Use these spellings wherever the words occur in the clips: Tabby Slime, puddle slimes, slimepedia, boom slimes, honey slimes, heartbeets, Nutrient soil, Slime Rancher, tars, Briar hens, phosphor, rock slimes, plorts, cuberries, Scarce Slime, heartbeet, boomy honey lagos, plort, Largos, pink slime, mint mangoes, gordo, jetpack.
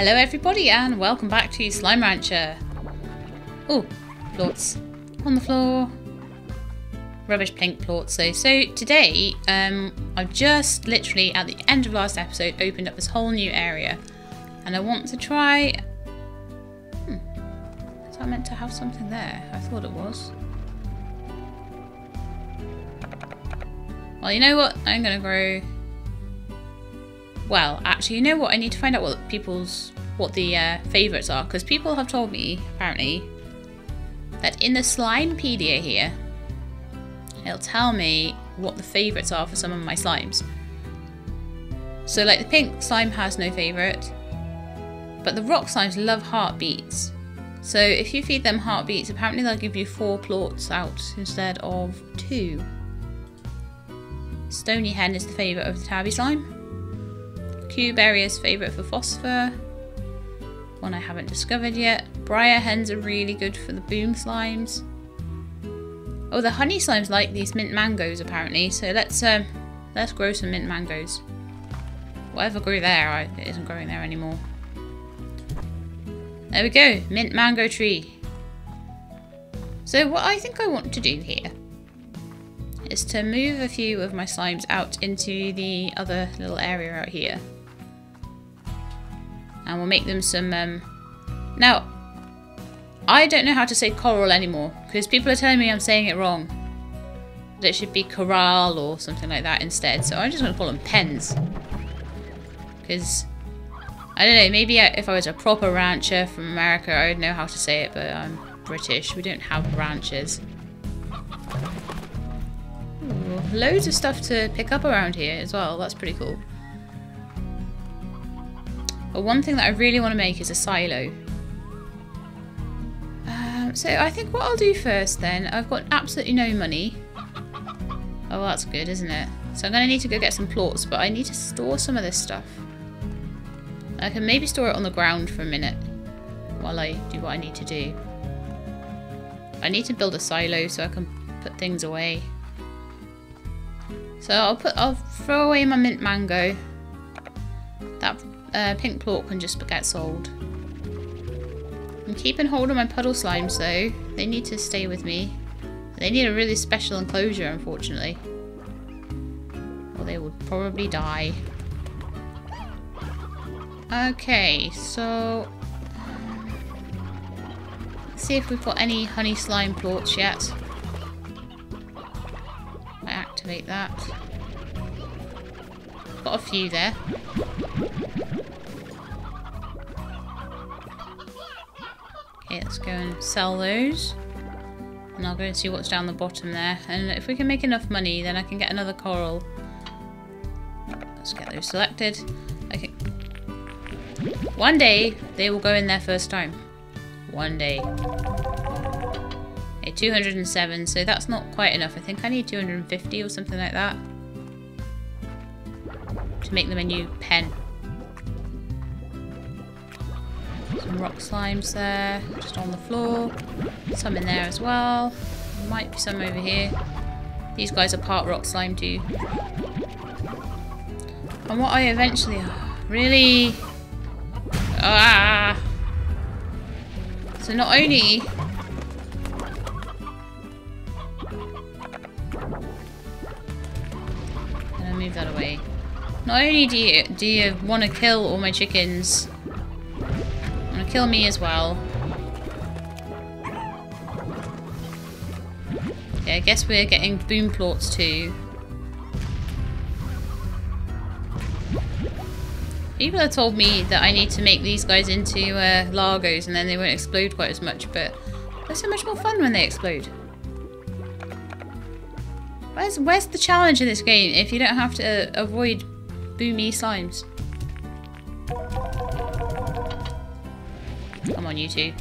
Hello everybody and welcome back to Slime Rancher. Oh, plorts on the floor. Rubbish pink plorts though. So today, I've just literally at the end of last episode opened up this whole new area. And I want to try... Is that meant to have something there? I thought it was. Well, you know what? I'm going to grow... Well, actually, you know what? I need to find out what the favourites are, because people have told me, apparently, that in the slimepedia here, it'll tell me what the favourites are for some of my slimes. So, like, the pink slime has no favourite, but the rock slimes love heartbeets. So, if you feed them heartbeets, apparently they'll give you 4 plorts out instead of 2. Stony hen is the favourite of the tabby slime. Cuberries is favourite for phosphor, one I haven't discovered yet. Briar hens are really good for the boom slimes. Oh, the honey slimes like these mint mangoes apparently, so let's grow some mint mangoes. Whatever grew there, it isn't growing there anymore. There we go, mint mango tree. So what I think I want to do here is to move a few of my slimes out into the other little area out here. And we'll make them some... Now, I don't know how to say coral anymore, because people are telling me I'm saying it wrong. That it should be corral or something like that instead, so I'm just going to call them pens. Because, I don't know, maybe if I was a proper rancher from America, I would know how to say it, but I'm British, we don't have ranches. Loads of stuff to pick up around here as well, that's pretty cool. But one thing that I really want to make is a silo. So I think what I'll do first then, I've got absolutely no money. Oh, that's good, isn't it? So I'm going to need to go get some plorts, but I need to store some of this stuff. I can maybe store it on the ground for a minute while I do what I need to do. I need to build a silo so I can put things away. So I'll throw away my mint mango. That pink plort can just get sold. I'm keeping hold of my puddle slimes though. They need to stay with me. They need a really special enclosure, unfortunately. Or they will probably die. Okay, so... Let's see if we've got any honey slime plorts yet. Activate that. Got a few there. Okay, let's go and sell those. And I'll go and see what's down the bottom there. And if we can make enough money, then I can get another coral. Let's get those selected. Okay. One day, they will go in their first time. One day. 207, so that's not quite enough. I think I need 250 or something like that to make them a new pen. Some rock slimes there, just on the floor. Some in there as well. Might be some over here. These guys are part rock slime too. And what I eventually... Really? Ah! So not only... that away. Not only do you want to kill all my chickens, you want to kill me as well. Yeah, I guess we're getting boom plorts too. People have told me that I need to make these guys into Largos and then they won't explode quite as much, but they're so much more fun when they explode. Where's the challenge in this game if you don't have to avoid boomy slimes? Come on, you two.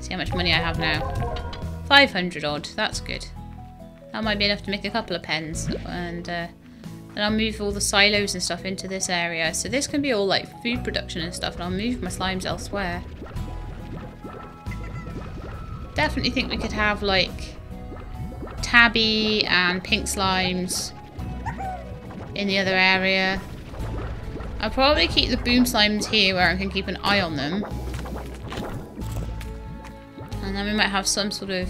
See how much money I have now. 500 odd, that's good. That might be enough to make a couple of pens. And then I'll move all the silos and stuff into this area. So this can be all like food production and stuff, and I'll move my slimes elsewhere. Definitely think we could have like... tabby and pink slimes in the other area. I'll probably keep the boom slimes here where I can keep an eye on them. And then we might have some sort of...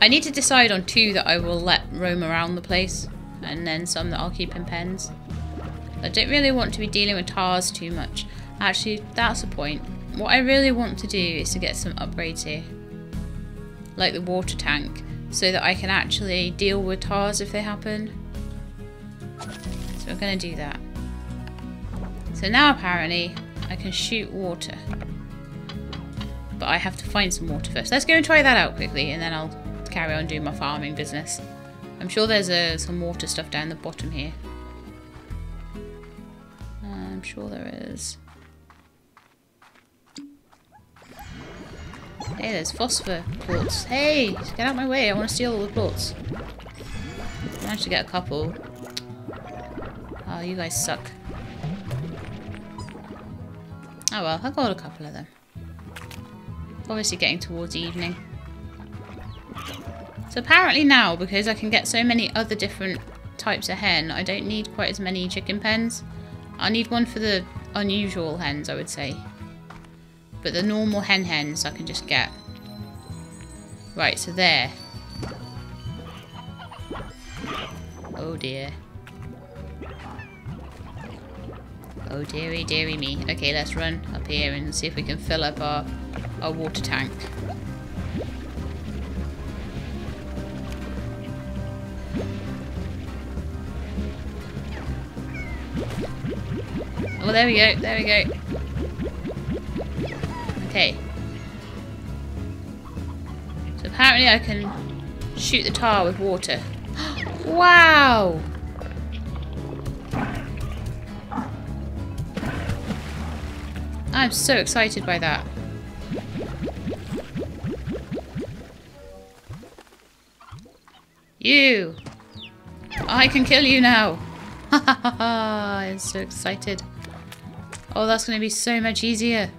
I need to decide on two that I will let roam around the place. And then some that I'll keep in pens. I don't really want to be dealing with tars too much. Actually, that's the point. What I really want to do is to get some upgrades here. Like the water tank. So that I can actually deal with tars if they happen. So we're going to do that. So now apparently I can shoot water. But I have to find some water first. Let's go and try that out quickly and then I'll carry on doing my farming business. I'm sure there's some water stuff down the bottom here. I'm sure there is. Hey, there's phosphor plorts. Hey, get out my way. I want to steal all the plorts. I managed to get a couple. Oh, you guys suck. Oh well, I got a couple of them. Obviously getting towards evening. So apparently now, because I can get so many other different types of hen, I don't need quite as many chicken pens. I need one for the unusual hens, I would say. But the normal hens I can just get. Right, so there. Oh dear. Oh dearie, dearie me. Okay, let's run up here and see if we can fill up our water tank. Oh, there we go, there we go. Okay. So apparently I can shoot the tar with water. Wow! I'm so excited by that. You! I can kill you now! Ha ha ha ha! I'm so excited. Oh, that's going to be so much easier.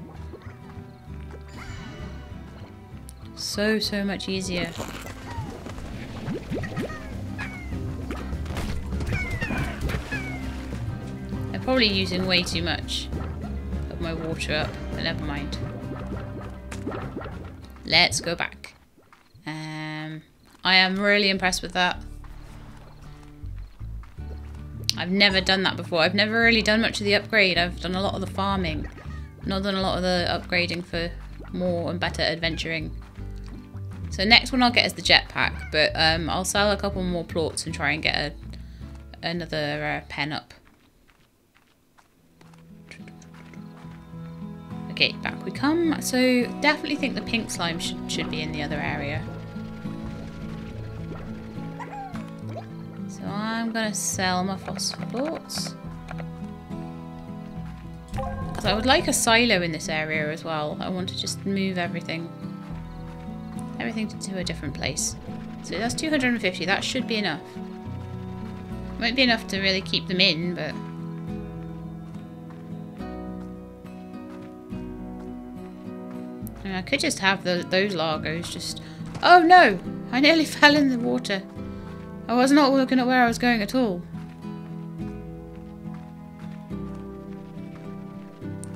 So much easier. I'm probably using way too much of my water up, but never mind. Let's go back. I am really impressed with that. I've never done that before. I've never really done much of the upgrade. I've done a lot of the farming. Not done a lot of the upgrading for more and better adventuring. So next one I'll get is the jetpack, but I'll sell a couple more plorts and try and get another pen up. Okay, back we come. So definitely think the pink slime should be in the other area. So I'm going to sell my phosphor plorts. Because I would like a silo in this area as well. I want to just move everything. Everything to a different place. So that's 250. That should be enough. Won't be enough to really keep them in, but... I mean, I could just have those Largos just... Oh no! I nearly fell in the water. I was not looking at where I was going at all.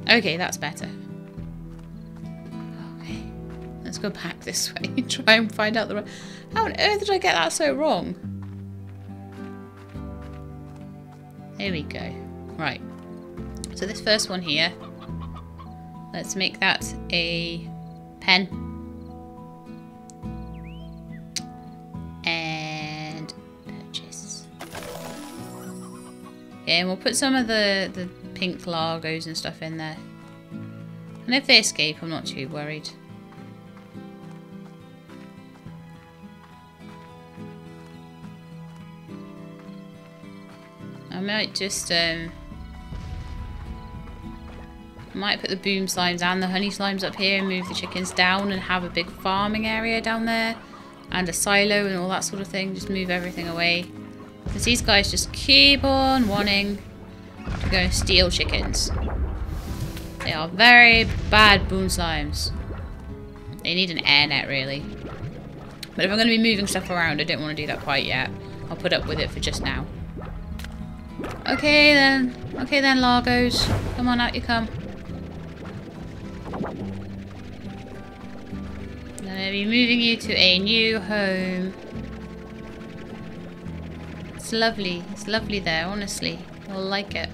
Okay, that's better. Let's go back this way and try and find out the right... How on earth did I get that so wrong? There we go. Right. So this first one here, let's make that a pen. And purchase. Okay, and we'll put some of the pink Largos and stuff in there. And if they escape, I'm not too worried. I might just might put the boom slimes and the honey slimes up here and move the chickens down and have a big farming area down there and a silo and all that sort of thing. Just move everything away. Because these guys just keep on wanting to go and steal chickens. They are very bad boom slimes. They need an air net really. But if I'm going to be moving stuff around, I don't want to do that quite yet. I'll put up with it for just now. Okay then. Okay then, Largos. Come on, out you come. I'm going to be moving you to a new home. It's lovely. It's lovely there, honestly. I'll like it.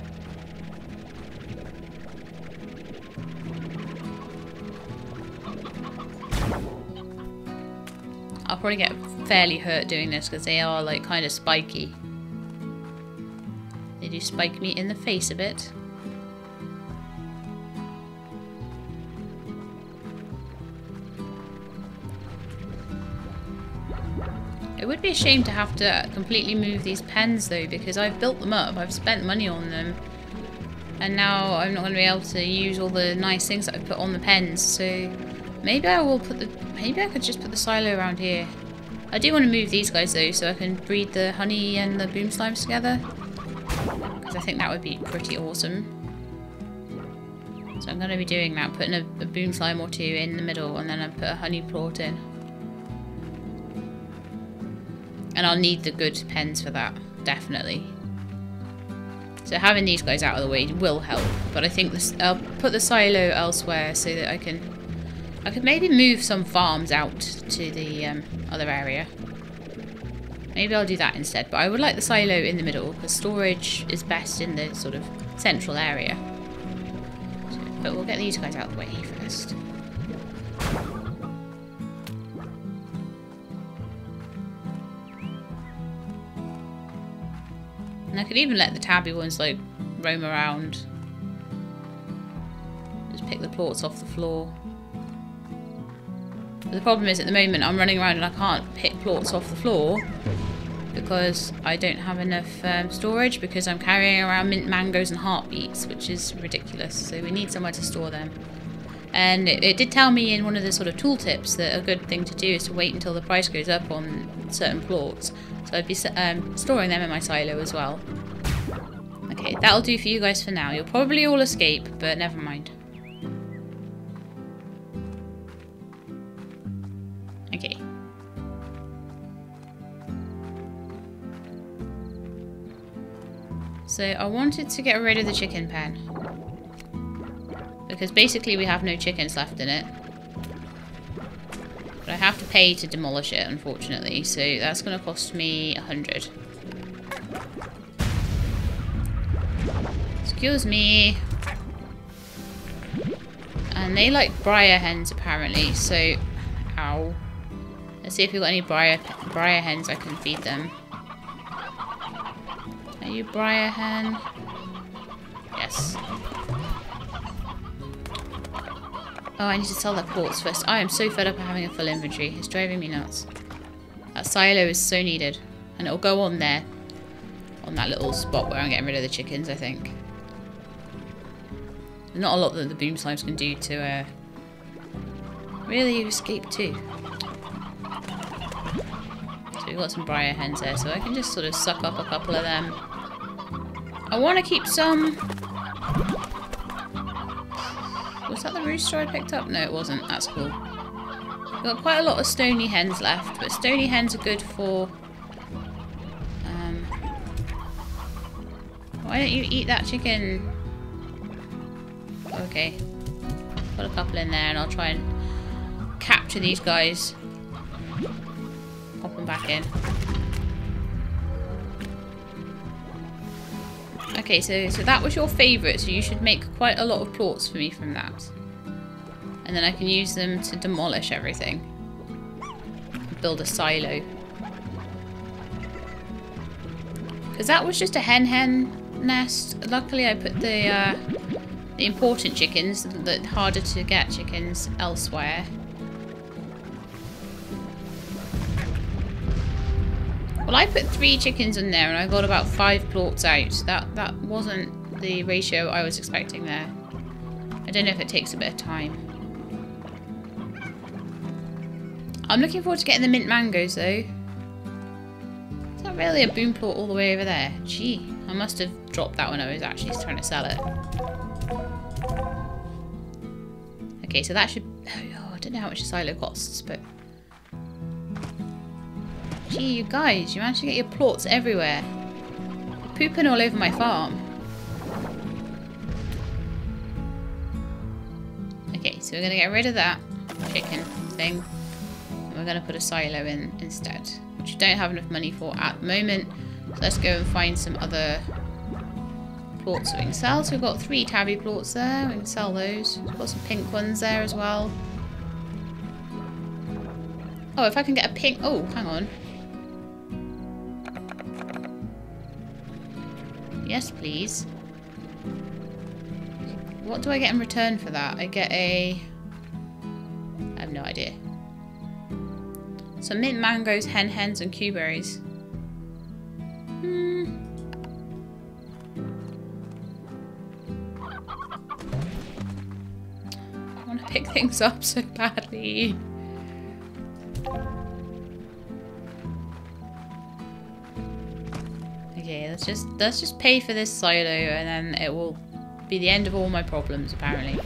I'll probably get fairly hurt doing this because they are like kind of spiky. They do spike me in the face a bit. It would be a shame to have to completely move these pens though, because I've built them up, I've spent money on them, and now I'm not going to be able to use all the nice things that I've put on the pens, so maybe I will put the... Maybe I could just put the silo around here. I do want to move these guys though, so I can breed the honey and the boom slimes together, because I think that would be pretty awesome. So I'm going to be doing that, putting a boom slime or two in the middle, and then I put a honey plort in. And I'll need the good pens for that, definitely. So having these guys out of the way will help, but I think this, I'll put the silo elsewhere so that I could maybe move some farms out to the other area. Maybe I'll do that instead, but I would like the silo in the middle because storage is best in the sort of central area. So, but we'll get these guys out of the way first. And I could even let the tabby ones like roam around. Just pick the plorts off the floor. But the problem is at the moment I'm running around and I can't pick plorts off the floor because I don't have enough storage, because I'm carrying around mint mangoes and heartbeets, which is ridiculous, so we need somewhere to store them. And it did tell me in one of the sort of tooltips that a good thing to do is to wait until the price goes up on certain plorts. So I'd be storing them in my silo as well. Okay, that'll do for you guys for now. You'll probably all escape, but never mind. Okay. So I wanted to get rid of the chicken pen, because basically we have no chickens left in it. But I have to pay to demolish it, unfortunately, so that's going to cost me 100. Excuse me. And they like briar hens, apparently, so... Ow. Let's see if we've got any briar hens I can feed them. Are you briar hen? Yes. Oh, I need to sell that quartz first. I am so fed up of having a full inventory. It's driving me nuts. That silo is so needed. And it'll go on there. On that little spot where I'm getting rid of the chickens, I think. There's not a lot that the boom slimes can do to... Really, you escape too. So we've got some briar hens there, so I can just sort of suck up a couple of them. I want to keep some... Was that the rooster I picked up? No, it wasn't. That's cool. We've got quite a lot of stony hens left, but stony hens are good for... Why don't you eat that chicken? Okay. Put a couple in there and I'll try and capture these guys. Pop them back in. Okay, so that was your favourite, so you should make quite a lot of plorts for me from that. And then I can use them to demolish everything. Build a silo. Because that was just a hen nest. Luckily I put the important chickens, the harder to get chickens, elsewhere. Well, I put 3 chickens in there and I got about 5 plorts out. That wasn't the ratio I was expecting there. I don't know if it takes a bit of time. I'm looking forward to getting the mint mangoes though. It's not really a boom plort all the way over there. Gee, I must have dropped that when I was actually trying to sell it. Okay, so that should... Oh, I don't know how much a silo costs, but... Gee, you guys, you managed to get your plorts everywhere. pooping all over my farm. Okay, so we're going to get rid of that chicken thing. And we're going to put a silo in instead, which you don't have enough money for at the moment. So let's go and find some other plorts that we can sell. So we've got 3 tabby plorts there. We can sell those. We've got some pink ones there as well. Oh, if I can get a pink... Oh, hang on. Yes, please. What do I get in return for that? I get a... I have no idea. Some mint mangoes, hens, and cuberries. I want to pick things up so badly. Okay, let's just pay for this silo and then it will be the end of all my problems, apparently.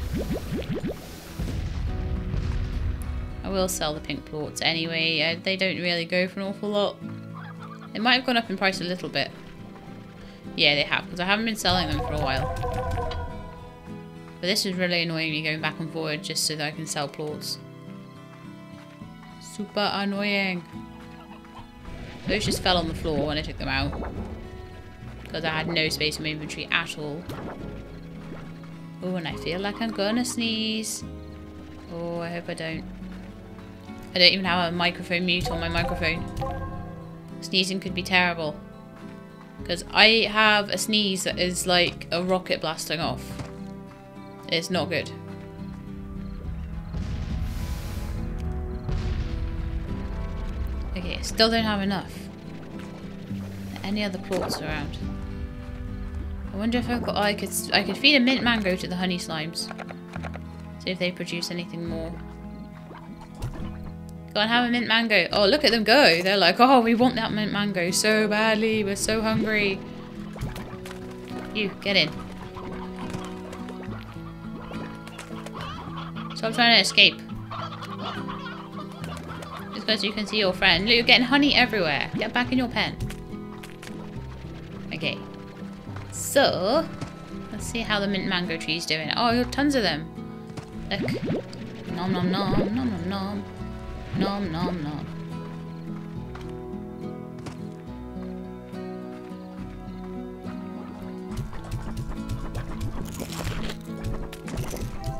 I will sell the pink plorts anyway. They don't really go for an awful lot. They might have gone up in price a little bit. Yeah, they have, because I haven't been selling them for a while. But this is really annoying me going back and forward just so that I can sell plorts. Super annoying. Those just fell on the floor when I took them out, because I had no space in my inventory at all. Oh, and I feel like I'm gonna sneeze. Oh, I hope I don't. I don't even have a microphone mute on my microphone. Sneezing could be terrible, because I have a sneeze that is like a rocket blasting off. It's not good. Okay, still don't have enough. Any other plorts around? I wonder if I've got... Oh, I could feed a mint mango to the honey slimes. See if they produce anything more. Go and have a mint mango. Oh, look at them go. They're like, oh, we want that mint mango so badly. We're so hungry. You, get in. Stop trying to escape. Just because you can see your friend. Look, you're getting honey everywhere. Get back in your pen. Okay. So, let's see how the mint mango tree's doing. Oh, you've got tons of them. Look. Nom nom nom, nom nom nom. Nom nom nom.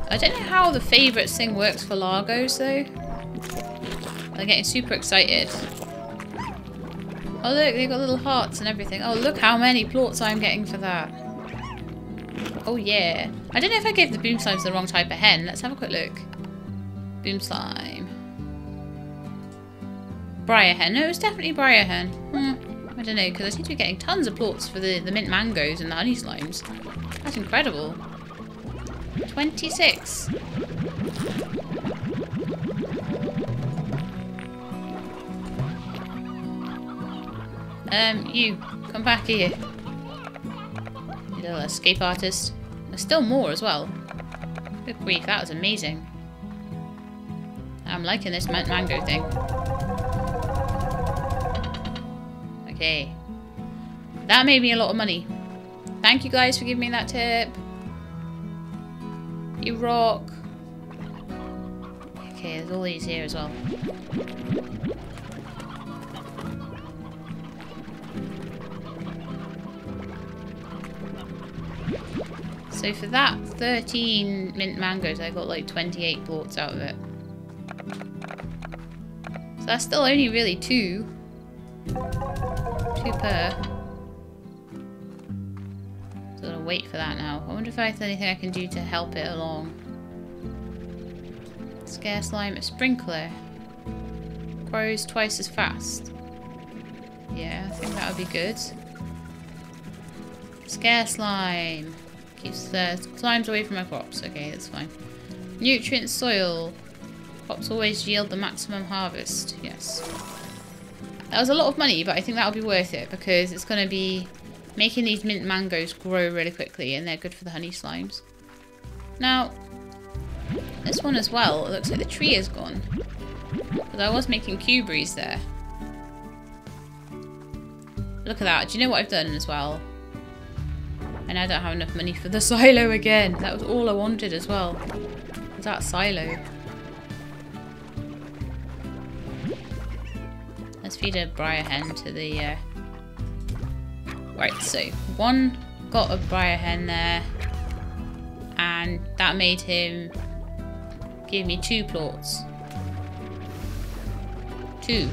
I don't know how the favourites thing works for Largos though. They're getting super excited. Oh look, they've got little hearts and everything. Oh look how many plorts I'm getting for that. Oh yeah. I don't know if I gave the boom slimes the wrong type of hen. Let's have a quick look. Boom slime. Briar hen. No, it's definitely Briar hen. I don't know, because I seem to be getting tons of plorts for the mint mangoes and the honey slimes. That's incredible. 26. You, come back here. You little escape artist. There's still more as well. Good grief, that was amazing. I'm liking this mango thing. Okay. That made me a lot of money. Thank you guys for giving me that tip. You rock. Okay, there's all these here as well. So for that 13 mint mangoes, I got like 28 plorts out of it. So that's still only really 2. 2 per. So I'm gonna wait for that now. I wonder if there's anything I can do to help it along. Scarce slime, a sprinkler. Grows twice as fast. Yeah, I think that would be good. Scarce slime. Keeps the slimes away from my crops. Okay, that's fine. Nutrient soil. Crops always yield the maximum harvest. Yes. That was a lot of money, but I think that'll be worth it because it's going to be making these mint mangoes grow really quickly and they're good for the honey slimes. Now, this one as well, it looks like the tree is gone. Because I was making cuberries there. Look at that. Do you know what I've done as well? And I don't have enough money for the silo again. That was all I wanted as well. Was that silo? Let's feed a briar hen to the... Right, so one got a briar hen there. And that made him give me 2 plorts. 2.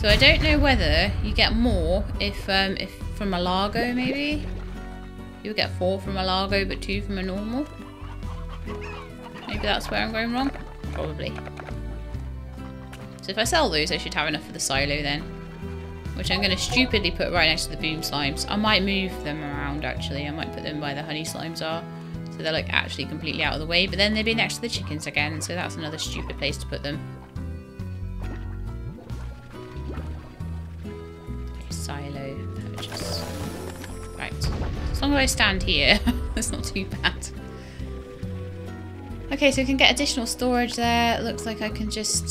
So I don't know whether you get more if from a Largo maybe. You'll get 4 from a Largo but 2 from a normal. Maybe that's where I'm going wrong. Probably. So if I sell those I should have enough for the silo then. Which I'm going to stupidly put right next to the boom slimes. I might move them around actually. I might put them where the honey slimes are. So they're like actually completely out of the way. But then they'd be next to the chickens again. So that's another stupid place to put them. Silo purchase. Right. As long as I stand here, that's not too bad. Okay, so we can get additional storage there. It looks like I can just...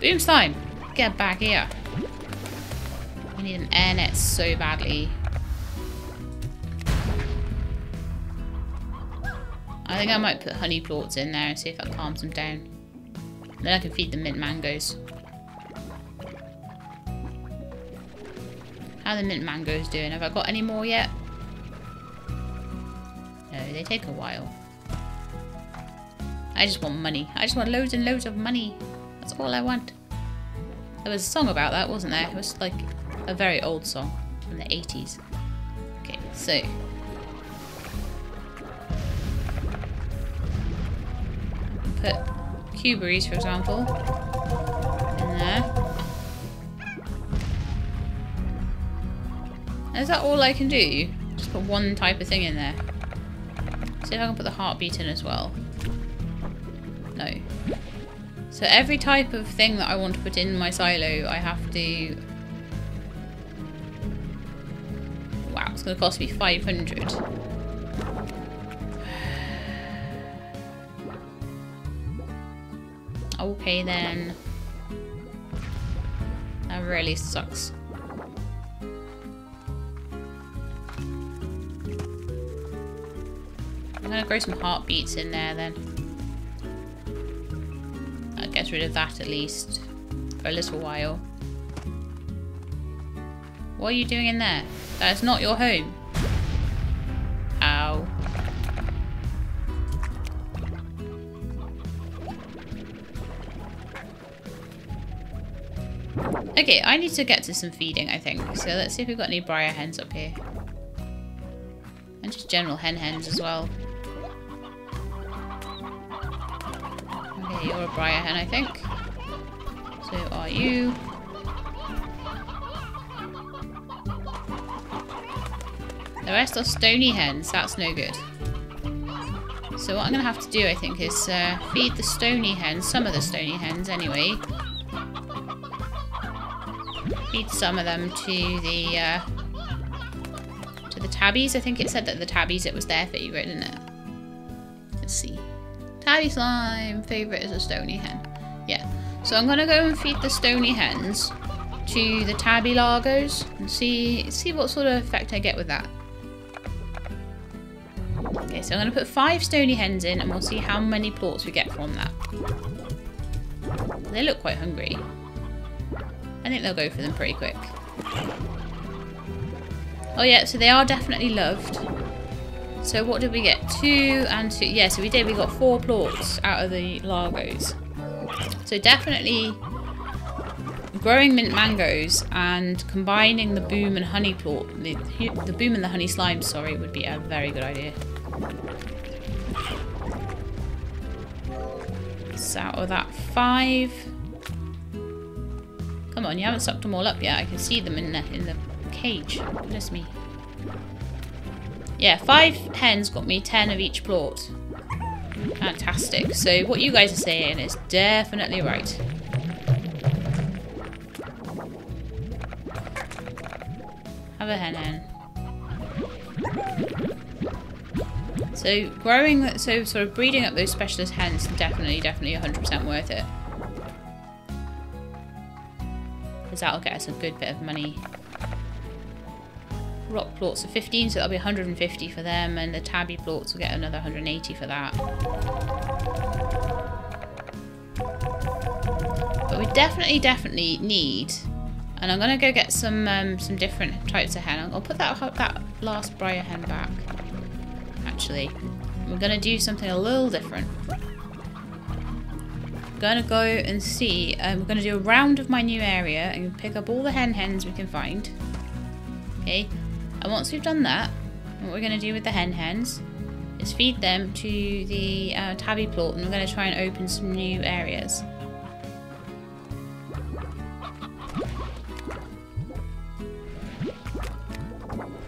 Boom slime! Get back here. I need an air net so badly. I think I might put honey plorts in there and see if that calms them down. Then I can feed them mint mangoes. How are the mint mangoes doing? Have I got any more yet? No, they take a while. I just want money. I just want loads and loads of money. That's all I want. There was a song about that, wasn't there? It was like a very old song from the 80s. Okay, so... put cuberries, for example, in there. Is that all I can do? Just put one type of thing in there. See if I can put the heartbeet in as well. No. So every type of thing that I want to put in my silo, I have to... Wow, it's going to cost me 500. Okay then. That really sucks. I'm going to grow some heartbeets in there then. That gets rid of that at least. For a little while. What are you doing in there? That is not your home. Ow. Okay, I need to get to some feeding I think. So let's see if we've got any briar hens up here. And just general hens as well. You're a briar hen, I think. So are you. The rest are stony hens. That's no good. So what I'm going to have to do, I think, is feed the stony hens. Some of the stony hens, anyway. Feed some of them to the tabbies. I think it said that the tabbies, it was their favourite, didn't it? Let's see. Tabby slime! Favourite is a stony hen. Yeah. So I'm going to go and feed the stony hens to the tabby largos and see what sort of effect I get with that. Okay, so I'm going to put 5 stony hens in and we'll see how many plorts we get from that. They look quite hungry. I think they'll go for them pretty quick. Oh yeah, so they are definitely loved. So what did we get? 2 and 2. Yeah, so we did. We got 4 plorts out of the Largos. So definitely growing mint mangoes and combining the boom and honey plort, the boom and the honey slime, sorry, would be a very good idea. So out of that 5. Come on, you haven't sucked them all up yet. I can see them in the cage. Goodness me. Yeah, 5 hens got me 10 of each plort. Fantastic. So what you guys are saying is definitely right. Have a hen. So growing, so sort of breeding up those specialist hens, definitely 100% worth it. Because that'll get us a good bit of money. rock plorts are 15, so that'll be 150 for them, and the tabby plorts will get another 180 for that. But we definitely need, and I'm gonna go get some different types of hen. I'll put that last briar hen back. Actually, we're gonna do something a little different. Gonna go and see, we're gonna do a round of my new area and pick up all the hens we can find. Okay, and once we've done that, what we're gonna do with the hens is feed them to the tabby plort, and we're gonna try and open some new areas.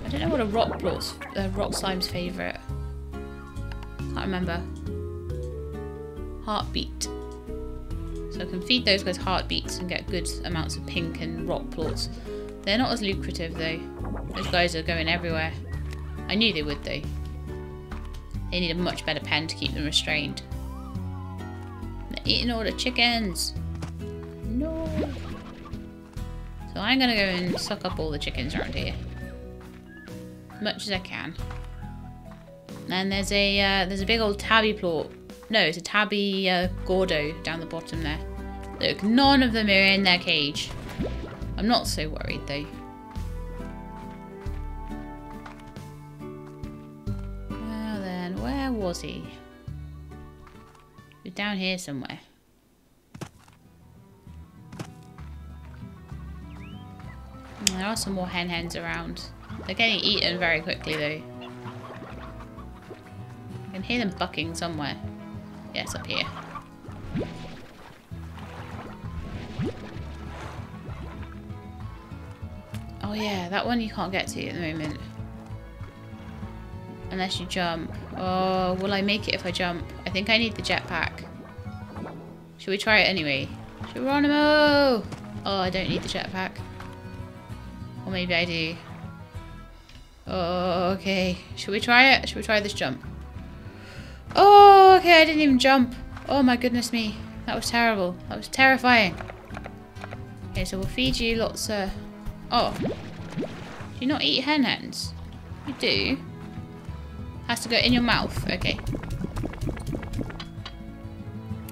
I don't know what a rock slime's favourite. Can't remember. Heartbeet. So I can feed those guys heartbeets and get good amounts of pink and rock plorts. They're not as lucrative though. Those guys are going everywhere. I knew they would though. They need a much better pen to keep them restrained. They're eating all the chickens. No. So I'm gonna go and suck up all the chickens around here, as much as I can. And there's a big old tabby plort. No, it's a tabby gordo down the bottom there. Look, none of them are in their cage. I'm not so worried though. Well then, where was he? He's down here somewhere. There are some more hens around. They're getting eaten very quickly though. I can hear them bucking somewhere. Yes, up here. Oh yeah, that one you can't get to at the moment. Unless you jump. Oh, will I make it if I jump? I think I need the jetpack. Should we try it anyway? Geronimo! Oh, I don't need the jetpack. Or maybe I do. Oh, okay. Should we try it? Should we try this jump? Oh, okay, I didn't even jump. Oh my goodness me. That was terrible. That was terrifying. Okay, so we'll feed you lots of... Oh. Do you not eat hens? You do. Has to go in your mouth. Okay.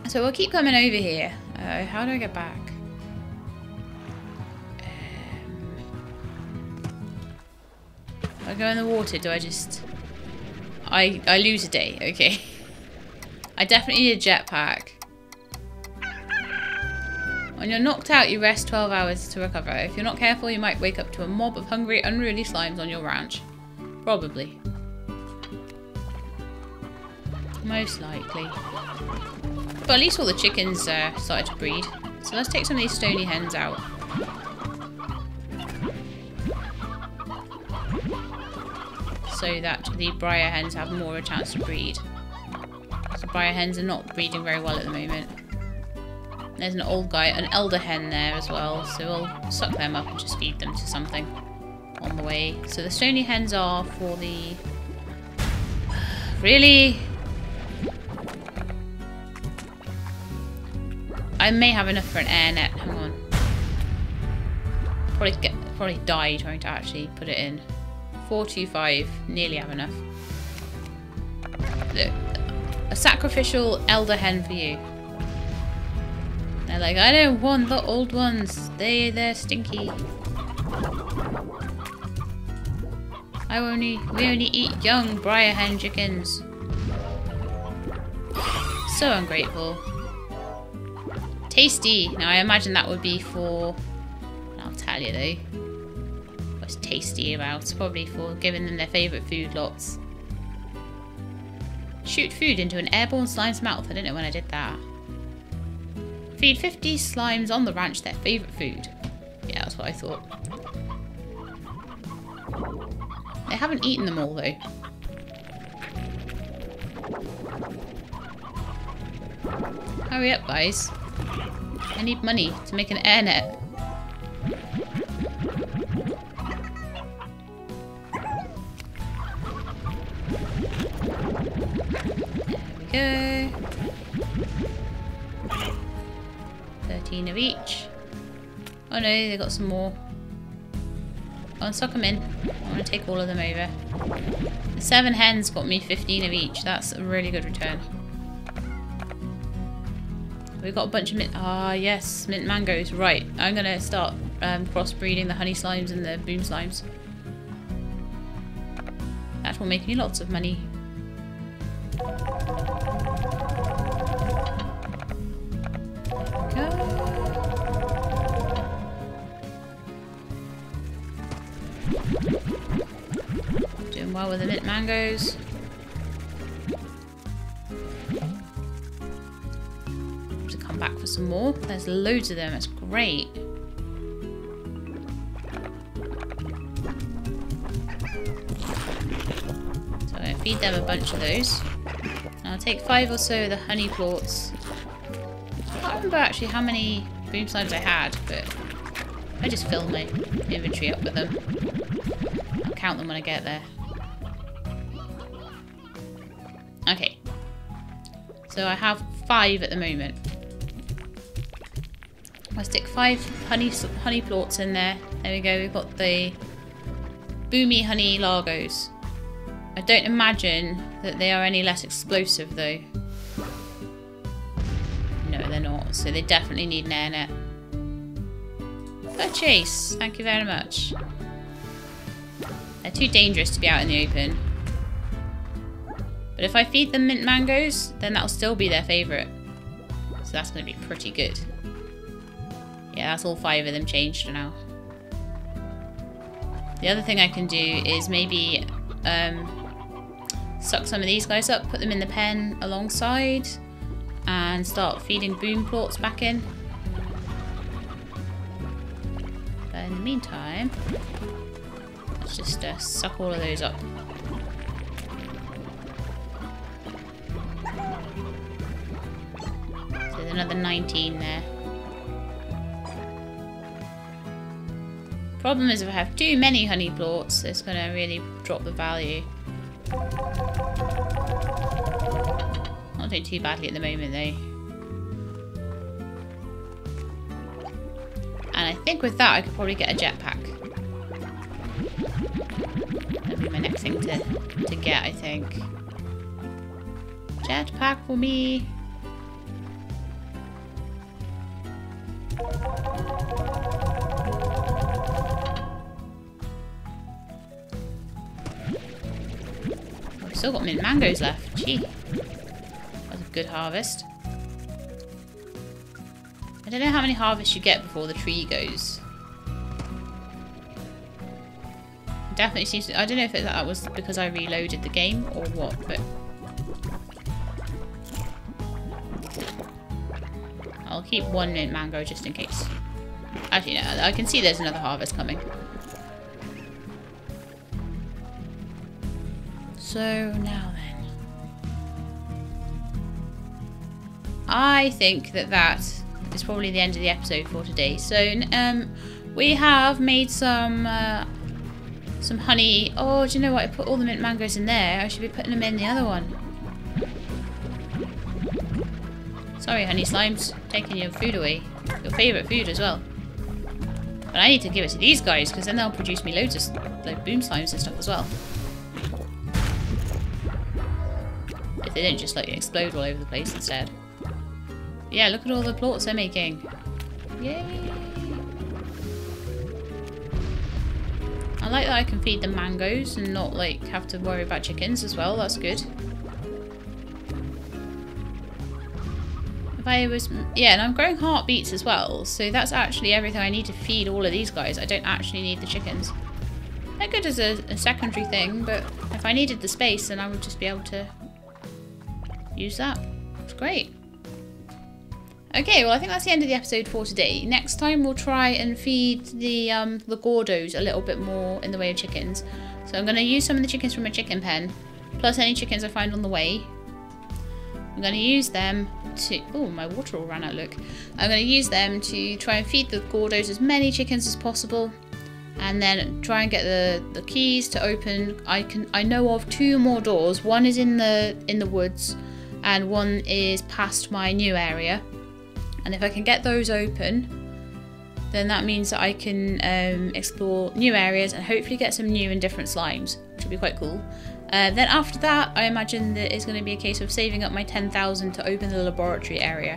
So we'll keep coming over here. How do I get back? If I go in the water, do I just... I lose a day, okay. I definitely need a jetpack. When you're knocked out, you rest 12 hours to recover. If you're not careful, you might wake up to a mob of hungry, unruly slimes on your ranch. Probably. Most likely. But at least all the chickens started to breed. So let's take some of these stony hens out. So that the briar hens have more of a chance to breed. So briar hens are not breeding very well at the moment. There's an old guy, an elder hen there as well, so we'll suck them up and just feed them to something on the way. So the stony hens are for the... Really? I may have enough for an air net, hang on. Probably die trying to actually put it in. 425, nearly have enough. Look, a sacrificial elder hen for you. They're like, I don't want the old ones. They're stinky. We only eat young briar hen chickens. So ungrateful. Tasty. Now I imagine that would be for. I'll tell you though. Tasty about, probably for giving them their favourite food lots. Shoot food into an airborne slime's mouth. I don't know when I did that. Feed 50 slimes on the ranch their favourite food. Yeah, that's what I thought. They haven't eaten them all though. Hurry up guys. I need money to make an air net. Go. 13 of each. Oh no, they got some more. Go and suck them in. I'm going to take all of them over. The 7 hens got me 15 of each. That's a really good return. We've got a bunch of mint... Ah, yes. Mint mangoes. Right. I'm going to start crossbreeding the honey slimes and the boom slimes. That will make me lots of money. Well, with the mint mangoes. To come back for some more. There's loads of them. It's great. So I'm going to feed them a bunch of those. And I'll take 5 or so of the honey plorts. I can't remember actually how many boom slimes I had, but I just filled my inventory up with them. I'll count them when I get there. Okay, so I have 5 at the moment. I'll stick 5 honey plorts in there. There we go, we've got the boomy honey lagos. I don't imagine that they are any less explosive though. No, they're not, so they definitely need an air net. Purchase, thank you very much. They're too dangerous to be out in the open. But if I feed them mint mangoes, then that'll still be their favourite. So that's going to be pretty good. Yeah, that's all 5 of them changed for now. The other thing I can do is maybe suck some of these guys up, put them in the pen alongside, and start feeding boom plorts back in. But in the meantime, let's just suck all of those up. Another 19 there. Problem is, if I have too many honey plorts, it's going to really drop the value. Not doing too badly at the moment though. And I think with that I could probably get a jetpack. That'll be my next thing to get, I think. Jetpack for me. Still got mint mangoes left. Gee, that was a good harvest. I don't know how many harvests you get before the tree goes. It definitely seems to, I don't know if that was because I reloaded the game or what, but I'll keep 1 mint mango just in case. Actually, no, I can see there's another harvest coming. So now then, I think that is probably the end of the episode for today. So we have made some honey. Oh, do you know what? I put all the mint mangoes in there. I should be putting them in the other one. Sorry, honey slimes, taking your food away, your favourite food as well. But I need to give it to these guys because then they'll produce me loads of like boom slimes and stuff as well. They don't just like explode all over the place instead. Yeah, look at all the plorts they're making. Yay! I like that I can feed them mangoes and not like have to worry about chickens as well. That's good. If I was, yeah, and I'm growing heartbeets as well, so that's actually everything I need to feed all of these guys. I don't actually need the chickens. They're good as a secondary thing, but if I needed the space, then I would just be able to use that. It's great. Okay, well I think that's the end of the episode for today. Next time we'll try and feed the gordos a little bit more in the way of chickens. So I'm going to use some of the chickens from a chicken pen, plus any chickens I find on the way. I'm going to use them to... Oh, my water all ran out, look. I'm going to use them to try and feed the gordos as many chickens as possible. And then try and get the keys to open. I know of 2 more doors. One is in the woods. And one is past my new area, and if I can get those open, then that means that I can explore new areas and hopefully get some new and different slimes, which will be quite cool. Then after that, I imagine that it's going to be a case of saving up my 10,000 to open the laboratory area,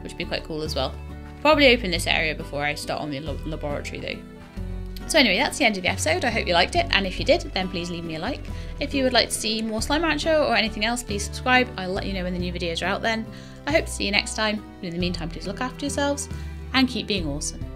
which would be quite cool as well. Probably open this area before I start on the laboratory though. So anyway, that's the end of the episode. I hope you liked it, and if you did, then please leave me a like. If you would like to see more Slime Rancher or anything else, please subscribe. I'll let you know when the new videos are out then. I hope to see you next time, but in the meantime, please look after yourselves and keep being awesome.